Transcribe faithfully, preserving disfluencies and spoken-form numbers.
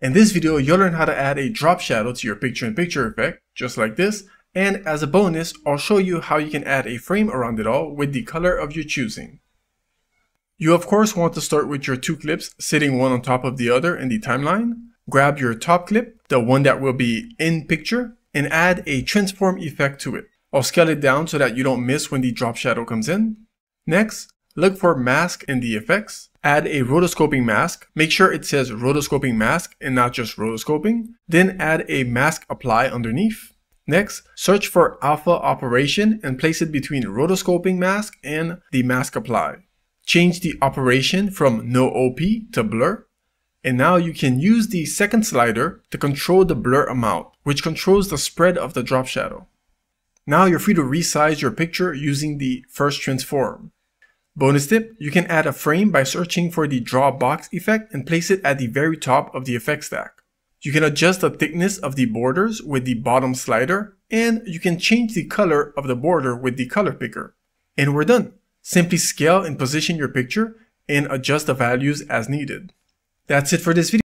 In this video, you'll learn how to add a drop shadow to your picture-in-picture effect, just like this, and as a bonus, I'll show you how you can add a frame around it all with the color of your choosing. You of course want to start with your two clips sitting one on top of the other in the timeline. Grab your top clip, the one that will be in picture, and add a transform effect to it. I'll scale it down so that you don't miss when the drop shadow comes in. Next, look for mask in the effects. Add a rotoscoping mask. Make sure it says rotoscoping mask and not just rotoscoping. Then add a mask apply underneath. Next, search for alpha operation and place it between rotoscoping mask and the mask apply. Change the operation from no O P to blur. And now you can use the second slider to control the blur amount, which controls the spread of the drop shadow. Now you're free to resize your picture using the first transform. Bonus tip, you can add a frame by searching for the draw box effect and place it at the very top of the effect stack. You can adjust the thickness of the borders with the bottom slider, and you can change the color of the border with the color picker. And we're done. Simply scale and position your picture and adjust the values as needed. That's it for this video.